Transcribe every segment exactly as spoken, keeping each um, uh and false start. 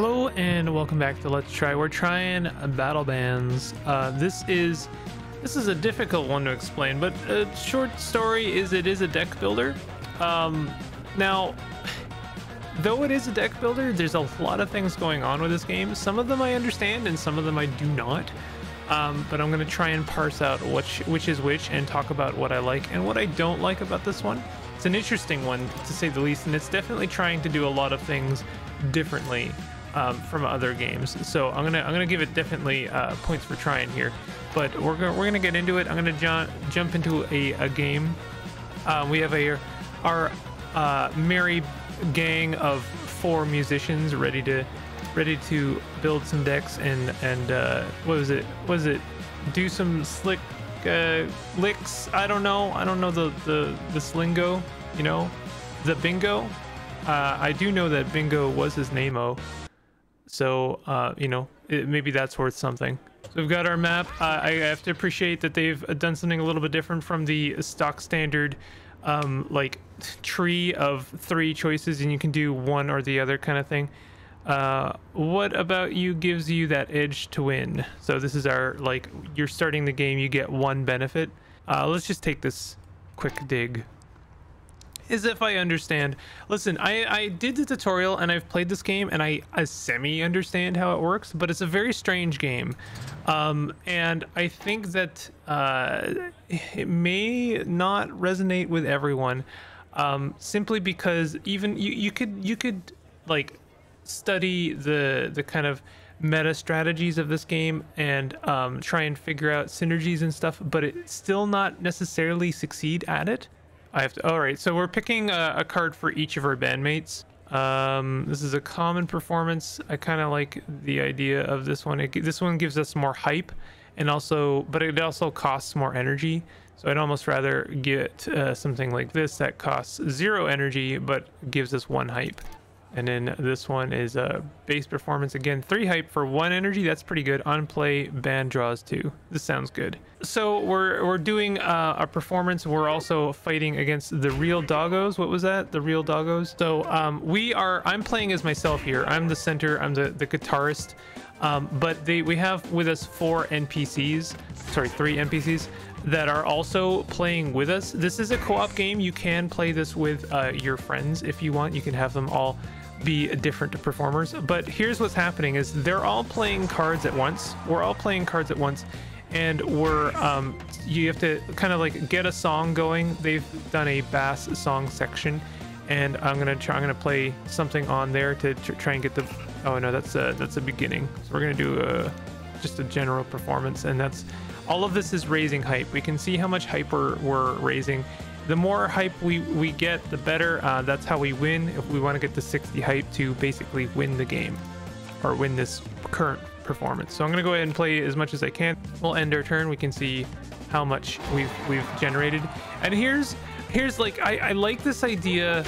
Hello and welcome back to Let's Try. We're trying Battle Bands. Uh, this is this is a difficult one to explain, but a short story is it is a deck builder. Um, now, though it is a deck builder, there's a lot of things going on with this game. Some of them I understand and some of them I do not. Um, but I'm going to try and parse out which which is which and talk about what I like and what I don't like about this one. It's an interesting one to say the least, and it's definitely trying to do a lot of things differently um, from other games. So I'm gonna I'm gonna give it definitely uh, points for trying here, but we're gonna we're gonna get into it. I'm gonna ju jump into a, a game. Uh, we have a our uh, merry gang of four musicians ready to ready to build some decks and and uh, what was it what was it do some slick uh, licks. I don't know I don't know the the the slingo, you know, the bingo. Uh, I do know that Bingo was his name-o, so, uh, you know, it, maybe that's worth something. So we've got our map. Uh, I have to appreciate that they've done something a little bit different from the stock standard, um, like, tree of three choices, and you can do one or the other kind of thing. Uh, what about you gives you that edge to win? So this is our, like, you're starting the game, you get one benefit. Uh, let's just take this quick dig. As if I understand. Listen, I, I did the tutorial and I've played this game and I, I semi-understand how it works, but it's a very strange game. Um, and I think that uh, it may not resonate with everyone, um, simply because even you, you could you could like study the the kind of meta strategies of this game and um, try and figure out synergies and stuff, but it still not necessarily succeed at it. I have to. All right, so we're picking a, a card for each of our bandmates. Um, this is a common performance. I kind of like the idea of this one. It, this one gives us more hype, and also, but it also costs more energy. So I'd almost rather get uh, something like this that costs zero energy but gives us one hype. And then this one is a base performance. Again, three hype for one energy. That's pretty good. On play, band draws two. This sounds good. So we're we're doing uh, a performance. We're also fighting against the real doggos. What was that? The real doggos. So um, we are. I'm playing as myself here. I'm the center. I'm the the guitarist. Um, but they we have with us four N P Cs. Sorry, three N P Cs that are also playing with us. This is a co-op game. You can play this with uh, your friends if you want. You can have them all be different performers, but here's what's happening is they're all playing cards at once. We're all playing cards at once, and we're um you have to kind of like get a song going. They've done a bass song section, and i'm gonna try i'm gonna play something on there to tr try and get the oh no that's a that's a beginning. So we're gonna do a just a general performance, and that's all of this is raising hype. We can see how much hype we're, we're raising. The more hype we, we get, the better. Uh, that's how we win. If we want to get to sixty hype to basically win the game or win this current performance. So I'm going to go ahead and play as much as I can. We'll end our turn. We can see how much we've we've generated. And here's here's like I, I like this idea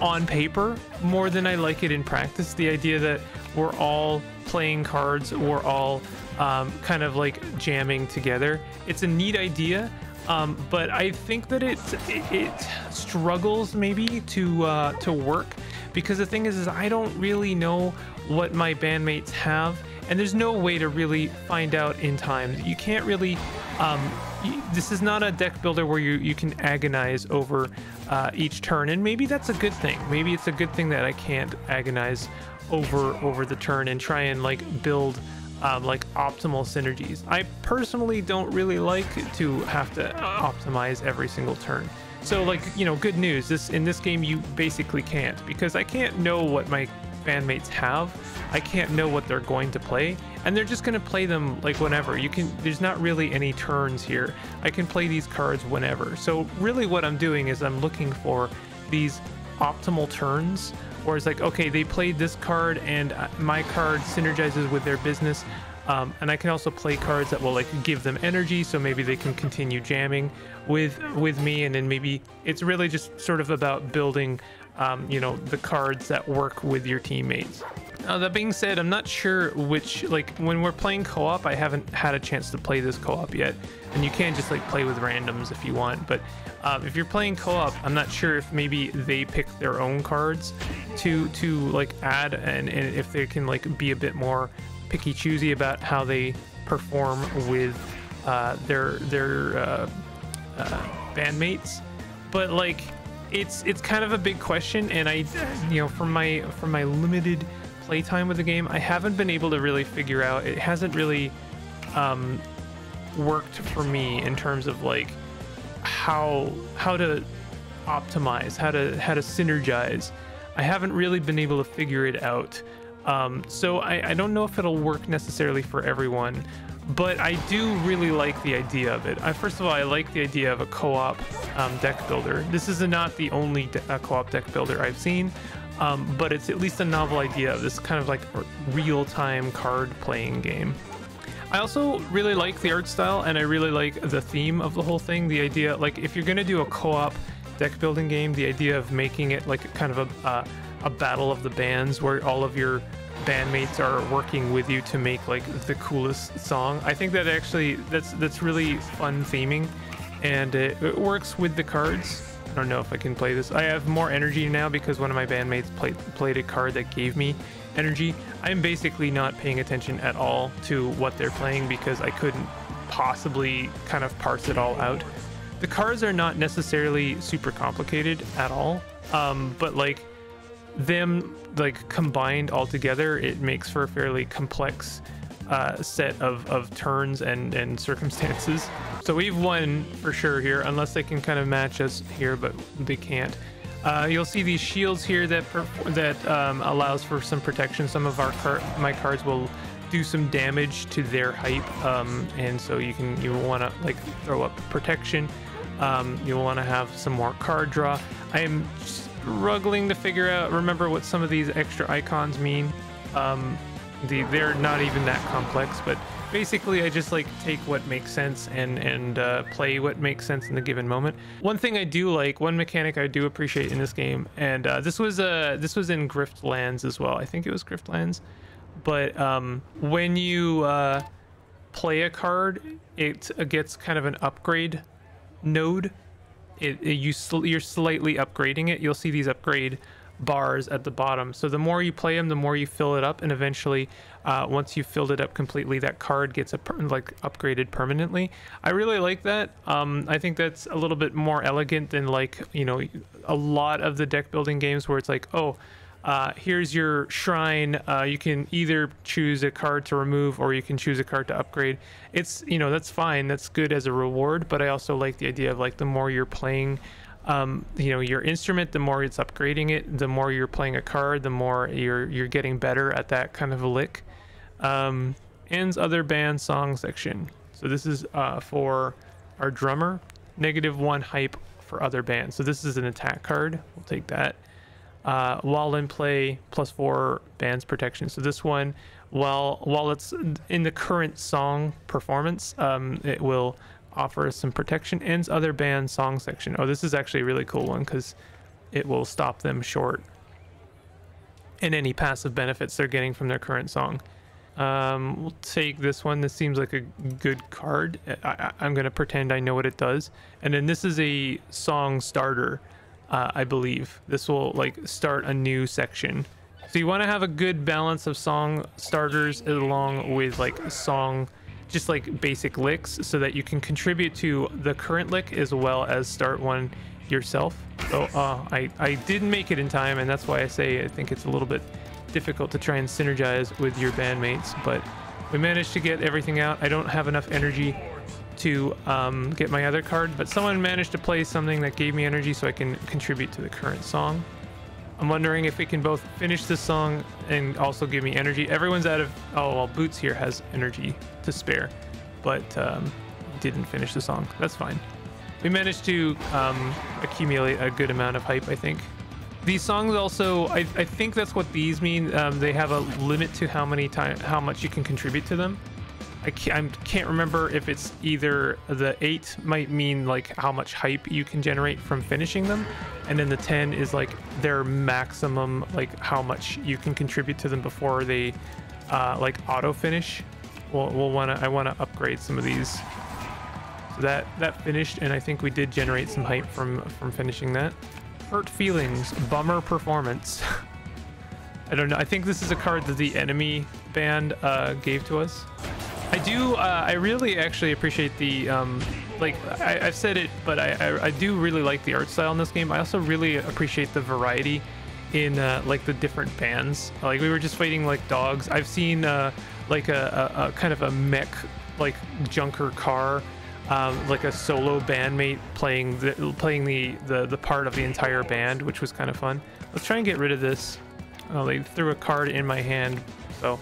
on paper more than I like it in practice. The idea that we're all playing cards, we're all um, kind of like jamming together. It's a neat idea. Um, but I think that it, it, it struggles maybe to uh, to work, because the thing is, is I don't really know what my bandmates have, and there's no way to really find out in time. You can't really, um, you, this is not a deck builder where you, you can agonize over uh, each turn, and maybe that's a good thing. Maybe it's a good thing that I can't agonize over, over the turn and try and like build Um, like optimal synergies. I personally don't really like to have to optimize every single turn. So like, you know, good news, this in this game you basically can't, because I can't know what my bandmates have. I can't know what they're going to play, and they're just going to play them like whenever. You can, there's not really any turns here. I can play these cards whenever. So really what I'm doing is I'm looking for these optimal turns, or it's like, okay, they played this card and my card synergizes with their business. Um, and I can also play cards that will like give them energy, so maybe they can continue jamming with with me. And then maybe it's really just sort of about building, um, you know, the cards that work with your teammates. Now, that being said, I'm not sure which, like, when we're playing co-op, I haven't had a chance to play this co-op yet, and you can just, like, play with randoms if you want, but uh, if you're playing co-op, I'm not sure if maybe they pick their own cards to, to like, add, and, and if they can, like, be a bit more picky-choosy about how they perform with uh, their, their uh, uh, bandmates, but, like, it's, it's kind of a big question, and I, you know, from my, from my limited playtime with the game, I haven't been able to really figure out. It hasn't really um, worked for me in terms of like how how to optimize, how to how to synergize. I haven't really been able to figure it out. Um, so I, I don't know if it'll work necessarily for everyone, but I do really like the idea of it. I, first of all, I like the idea of a co-op um, deck builder. This is not the only de uh, co-op deck builder I've seen. Um, but it's at least a novel idea of this kind of like real-time card playing game. I also really like the art style, and I really like the theme of the whole thing. The idea, like, if you're gonna do a co-op deck building game, the idea of making it like kind of a, uh, a battle of the bands where all of your bandmates are working with you to make like the coolest song. I think that actually that's that's really fun theming, and it, it works with the cards. I don't know if I can play this. I have more energy now because one of my bandmates played played a card that gave me energy. I'm basically not paying attention at all to what they're playing because I couldn't possibly kind of parse it all out. The cards are not necessarily super complicated at all, um, but like them like combined all together, it makes for a fairly complex uh, set of, of turns and, and circumstances. So we've won for sure here, unless they can kind of match us here, but they can't. Uh, you'll see these shields here that that um, allows for some protection. Some of our car my cards will do some damage to their height, um, and so you can you want to like throw up protection. Um, you'll want to have some more card draw. I am struggling to figure out remember what some of these extra icons mean. Um, the, they're not even that complex, but. Basically, I just like take what makes sense and and uh, play what makes sense in the given moment. One thing I do like, one mechanic I do appreciate in this game, and uh, this was uh, this was in Griftlands as well. I think it was Griftlands, but um, when you uh, play a card, it gets kind of an upgrade node. It, it you sl you're slightly upgrading it. You'll see these upgrade bars at the bottom, so the more you play them, the more you fill it up, and eventually uh once you've filled it up completely, that card gets a per like upgraded permanently. I really like that. um I think that's a little bit more elegant than, like, you know, a lot of the deck building games where it's like, oh, uh here's your shrine, uh you can either choose a card to remove or you can choose a card to upgrade. It's, you know, that's fine, that's good as a reward, but I also like the idea of, like, the more you're playing um you know, your instrument, the more it's upgrading it, the more you're playing a card, the more you're you're getting better at that kind of a lick. Um ends other band song section. So this is uh for our drummer, negative one hype for other bands. So this is an attack card, we'll take that. Uh while in play, plus four bands protection. So this one, while while it's in the current song performance, um it will offer us some protection. Ends other band song section. Oh, this is actually a really cool one because it will stop them short and any passive benefits they're getting from their current song. Um, we'll take this one. This seems like a good card. I, I, I'm going to pretend I know what it does. And then this is a song starter, uh, I believe. This will, like, start a new section. So you want to have a good balance of song starters along with, like, song just like basic licks so that you can contribute to the current lick as well as start one yourself. So uh, I, I didn't make it in time, and that's why I say I think it's a little bit difficult to try and synergize with your bandmates, but we managed to get everything out. I don't have enough energy to um, get my other card, but someone managed to play something that gave me energy so I can contribute to the current song. I'm wondering if we can both finish this song and also give me energy. Everyone's out of... Oh, well, Boots here has energy to spare, but um, didn't finish the song. That's fine. We managed to um, accumulate a good amount of hype, I think. These songs also... I, I think that's what these mean. Um, they have a limit to how many time, how much you can contribute to them. I can't, I can't remember if it's either the eight might mean like how much hype you can generate from finishing them, and then the ten is like their maximum, like how much you can contribute to them before they uh, like auto finish. We'll, we'll wanna I wanna upgrade some of these. So that that finished, and I think we did generate some hype from from finishing that. Hurt feelings, bummer performance. I don't know. I think this is a card that the enemy band uh, gave to us. I do. Uh, I really actually appreciate the um, like. I, I've said it, but I, I I do really like the art style in this game. I also really appreciate the variety in uh, like the different bands. Like we were just fighting like dogs. I've seen uh, like a, a, a kind of a mech like junker car, um, like a solo bandmate playing the, playing the, the the part of the entire band, which was kind of fun. Let's try and get rid of this. Oh, they threw a card in my hand, so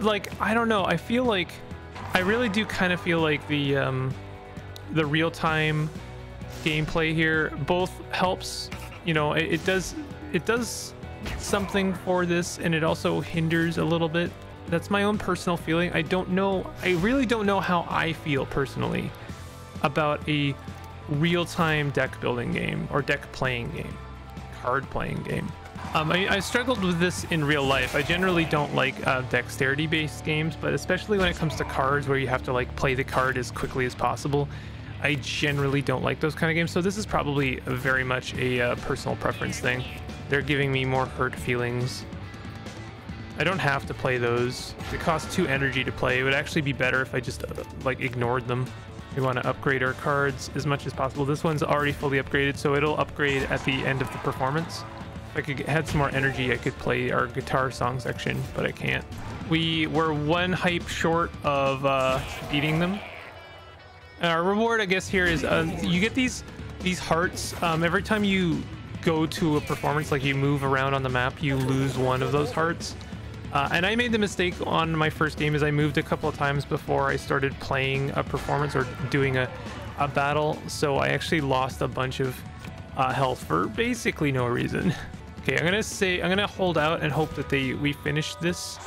like I don't know. I feel like I really do kind of feel like the um, the real-time gameplay here both helps. You know, it, it does it does something for this, and it also hinders a little bit. That's my own personal feeling. I don't know. I really don't know how I feel personally about a real-time deck building game or deck playing game, card playing game. Um, I, I struggled with this in real life. I generally don't like uh, dexterity-based games, but especially when it comes to cards where you have to like play the card as quickly as possible, I generally don't like those kind of games. So this is probably very much a uh, personal preference thing. They're giving me more hurt feelings. I don't have to play those. It costs two energy to play. It would actually be better if I just uh, like ignored them. We want to upgrade our cards as much as possible. This one's already fully upgraded, so it'll upgrade at the end of the performance. I could had some more energy, I could play our guitar song section, but I can't. We were one hype short of uh, beating them. And our reward, I guess, here is uh, you get these these hearts um, every time you go to a performance. Like you move around on the map, you lose one of those hearts. Uh, and I made the mistake on my first game is I moved a couple of times before I started playing a performance or doing a a battle. So I actually lost a bunch of uh, health for basically no reason. Okay, I'm gonna say I'm gonna hold out and hope that they we finish this,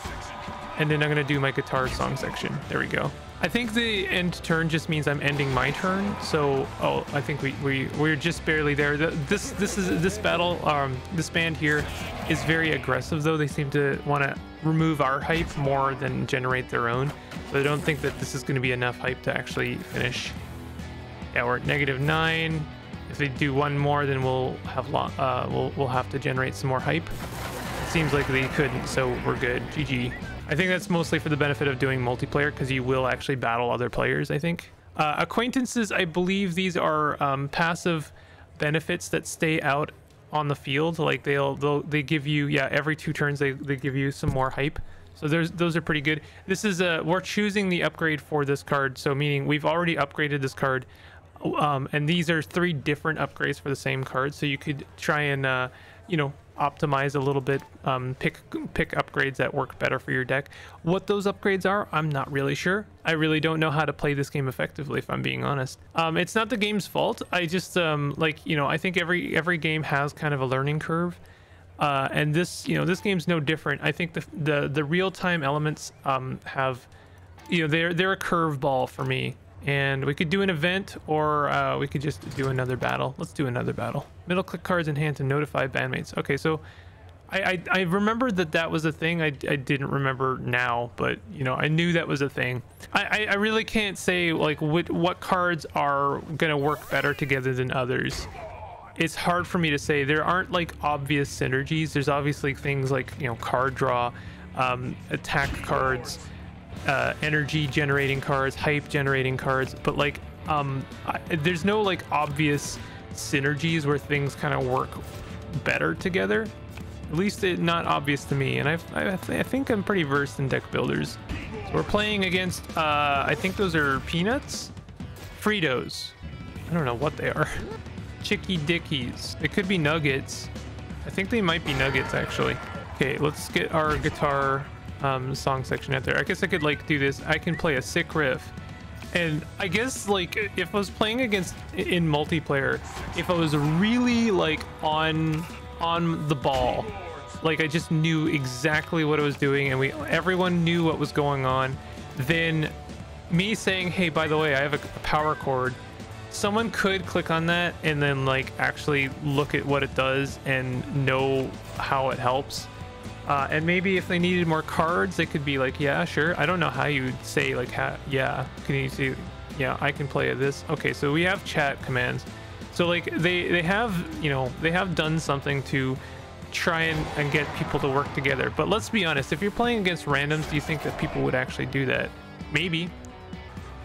and then I'm gonna do my guitar song section. There we go. I think the end turn just means I'm ending my turn. So, oh, I think we we we're just barely there. The, this this is this battle. Um, this band here is very aggressive though. They seem to want to remove our hype more than generate their own. So I don't think that this is going to be enough hype to actually finish. Yeah, we're at negative nine. If they do one more, then we'll have lo uh, we'll we'll have to generate some more hype. It seems like they couldn't, so we're good. G G. I think that's mostly for the benefit of doing multiplayer, because you will actually battle other players, I think. Uh, acquaintances, I believe these are um, passive benefits that stay out on the field. Like they'll, they'll they give you, yeah, every two turns they they give you some more hype. So there's those are pretty good. This is a we're choosing the upgrade for this card, so meaning we've already upgraded this card. Um, and these are three different upgrades for the same card, so you could try and uh, you know, optimize a little bit, um, pick pick upgrades that work better for your deck. What those upgrades are, I'm not really sure. I really don't know how to play this game effectively, if I'm being honest. Um, it's not the game's fault. I just um, like you know I think every every game has kind of a learning curve, uh, and this you know this game's no different. I think the the the real-time elements um, have you know they're they're a curveball for me. And we could do an event, or uh, we could just do another battle. Let's do another battle. Middle click cards in hand to notify bandmates. Okay, so I, I, I remember that that was a thing. I, I didn't remember now, but, you know, I knew that was a thing. I, I, I really can't say, like, what, what cards are going to work better together than others. It's hard for me to say. There aren't, like, obvious synergies. There's obviously things like, you know, card draw, um, attack cards, uh energy generating cards, hype generating cards, but like um I, there's no like obvious synergies where things kind of work better together, at least it not obvious to me. And I've, I, th I think I'm pretty versed in deck builders, so we're playing against uh I think those are peanuts, Fritos, I don't know what they are. Chicky Dickies, it could be nuggets. I think they might be nuggets actually. Okay, let's get our guitar Um, song section out there. I guess I could like do this. I can play a sick riff, and I guess like if I was playing against in multiplayer, if I was really like on on the ball, like I just knew exactly what I was doing, and we everyone knew what was going on, then me saying, hey, by the way, I have a power chord, someone could click on that and then like actually look at what it does and know how it helps. Uh, and maybe if they needed more cards, they could be like, yeah, sure. I don't know how you would say like, ha yeah, can you see? Yeah, I can play this. Okay, so we have chat commands. So like they, they have, you know, they have done something to try and, and get people to work together. But let's be honest, if you're playing against randoms, do you think that people would actually do that? Maybe.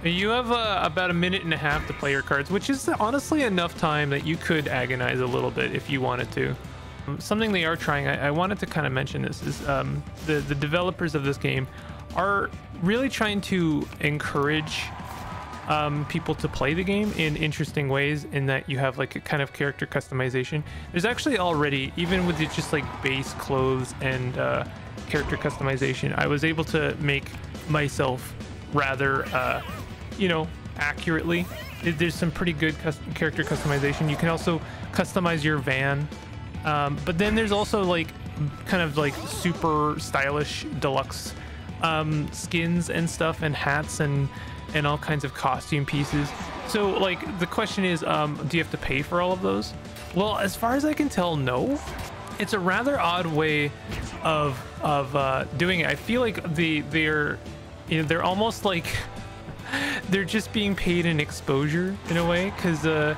You have uh, about a minute and a half to play your cards, which is honestly enough time that you could agonize a little bit if you wanted to. Something they are trying, I, I wanted to kind of mention this, is um, the, the developers of this game are really trying to encourage um, people to play the game in interesting ways, in that you have like a kind of character customization. There's actually already, even with just like base clothes and uh, character customization, I was able to make myself rather, uh, you know, accurately. There's some pretty good custom character customization. You can also customize your van. Um, but then there's also like kind of like super stylish deluxe um, skins and stuff, and hats and and all kinds of costume pieces. So like the question is, um, do you have to pay for all of those? Well, as far as I can tell, no. It's a rather odd way of of uh, doing it. I feel like the they're you know, they're almost like they're just being paid in exposure in a way, because uh,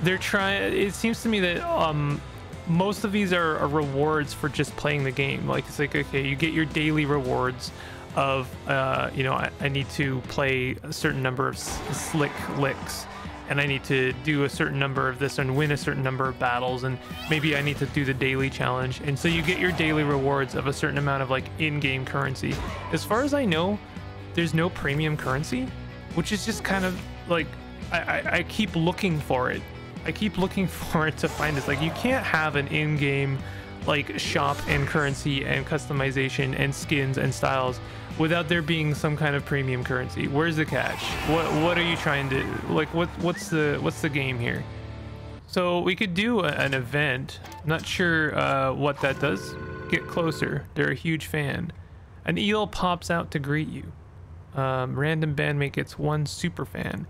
they're trying. It seems to me that um, most of these are, are rewards for just playing the game. Like it's like, okay, you get your daily rewards of uh you know, I, I need to play a certain number of slick licks, and I need to do a certain number of this and win a certain number of battles, and maybe I need to do the daily challenge. And so you get your daily rewards of a certain amount of like in-game currency. As far as I know, there's no premium currency, which is just kind of like, I, I, I keep looking for it. I keep looking for it to find this. Like, you can't have an in-game like shop and currency and customization and skins and styles without there being some kind of premium currency. Where's the catch? What what are you trying to like? What what's the what's the game here? So we could do a, an event. Not sure uh, what that does. Get closer. They're a huge fan. An eel pops out to greet you. Um, random bandmate gets one super fan.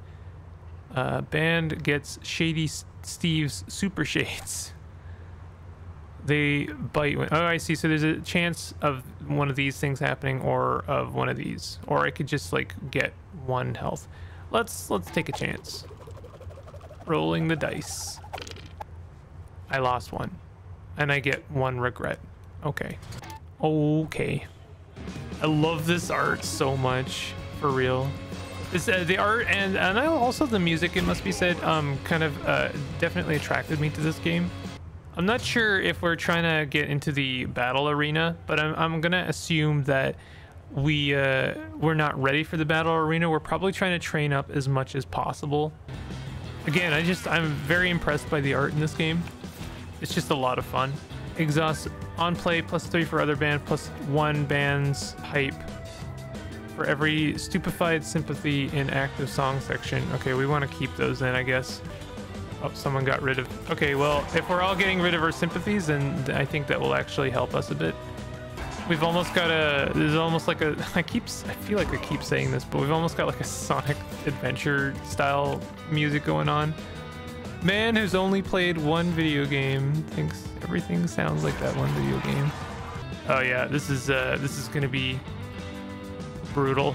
Uh, band gets Shady Steve's super shades. They bite when, oh, I see. So there's a chance of one of these things happening, or of one of these, or I could just like get one health. Let's let's take a chance. Rolling the dice. I lost one, and I get one regret. Okay, okay. I love this art so much, for real. It's, uh, the art and and also the music, it must be said, um, kind of uh, definitely attracted me to this game. I'm not sure if we're trying to get into the battle arena, but I'm, I'm gonna assume that we uh, we're not ready for the battle arena. We're probably trying to train up as much as possible. Again, I just I'm very impressed by the art in this game. It's just a lot of fun. Exhaust on play plus three for other band plus one band's hype. For every stupefied sympathy in active song section. Okay, we want to keep those then, I guess. Oh, someone got rid of... Okay, well, if we're all getting rid of our sympathies, then I think that will actually help us a bit. We've almost got a... There's almost like a... I keep... I feel like I keep saying this, but we've almost got like a Sonic Adventure style music going on. Man who's only played one video game thinks everything sounds like that one video game. Oh yeah, this is, uh, this is gonna be... brutal.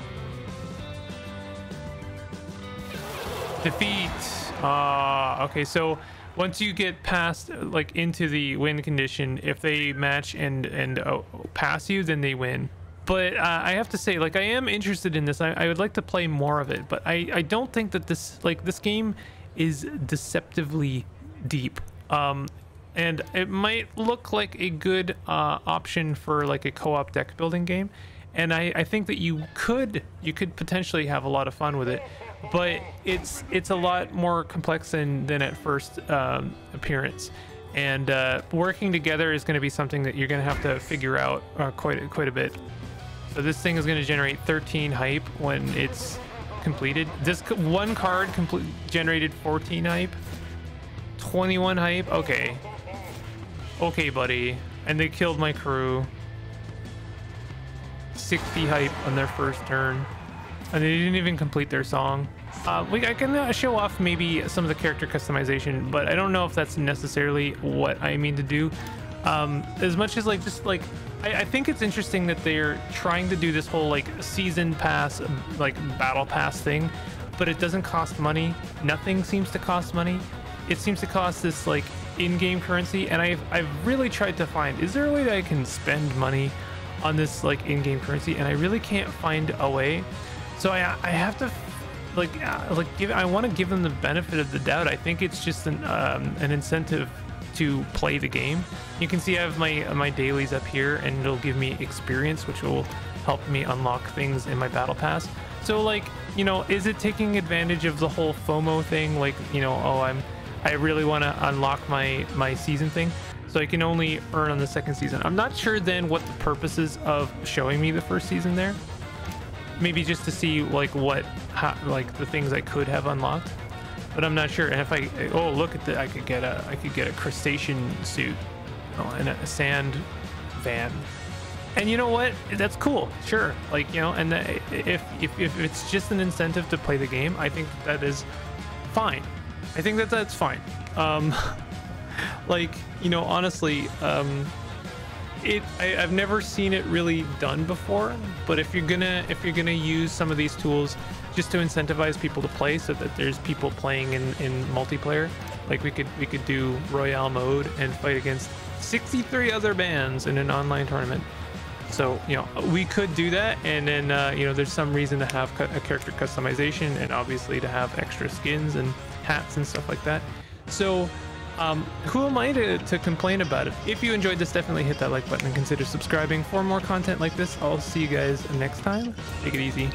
Defeat. Uh, okay, so once you get past, like, into the win condition, if they match and and oh, pass you, then they win. But uh, I have to say, like, I am interested in this. I, I would like to play more of it, but I, I don't think that this, like, this game is deceptively deep. Um, and it might look like a good uh, option for, like, a co-op deck building game. And I, I think that you could you could potentially have a lot of fun with it, but it's it's a lot more complex than, than at first um, appearance. And uh, working together is going to be something that you're going to have to figure out uh, quite quite a bit. So this thing is going to generate thirteen hype when it's completed. This one card complete generated fourteen hype, twenty-one hype. Okay, okay, buddy. And they killed my crew. sixty hype on their first turn. and they didn't even complete their song. Uh, we, I can uh, show off maybe some of the character customization, but I don't know if that's necessarily what I mean to do. Um, as much as like just like I, I think it's interesting that they're trying to do this whole like season pass, like battle pass thing, but it doesn't cost money. Nothing seems to cost money. It seems to cost this like in-game currency, and I've, I've really tried to find, is there a way that I can spend money on this like in-game currency? And I really can't find a way. So I, I have to like like give I want to give them the benefit of the doubt. I think it's just an um, an incentive to play the game. You can see I have my my dailies up here, and it'll give me experience, which will help me unlock things in my battle pass. So like, you know, is it taking advantage of the whole FOMO thing? Like, you know, oh, I'm I really want to unlock my my season thing, so I can only earn on the second season. I'm not sure then what the purpose is of showing me the first season there. Maybe just to see like what how, like the things I could have unlocked, but I'm not sure. And if I oh look at that, I could get a I could get a crustacean suit, oh, and a sand van, and you know what? That's cool. Sure, like you know, and that, if if if it's just an incentive to play the game, I think that is fine. I think that that's fine. Um, like you know, honestly. Um, It, I, I've never seen it really done before, but if you're gonna if you're gonna use some of these tools just to incentivize people to play, so that there's people playing in, in multiplayer, like we could we could do Royale mode and fight against sixty-three other bands in an online tournament. So you know we could do that, and then uh, you know there's some reason to have a character customization, and obviously to have extra skins and hats and stuff like that. So. Um, who am I to, to complain about it? If you enjoyed this, definitely hit that like button and consider subscribing for more content like this. I'll see you guys next time. Take it easy.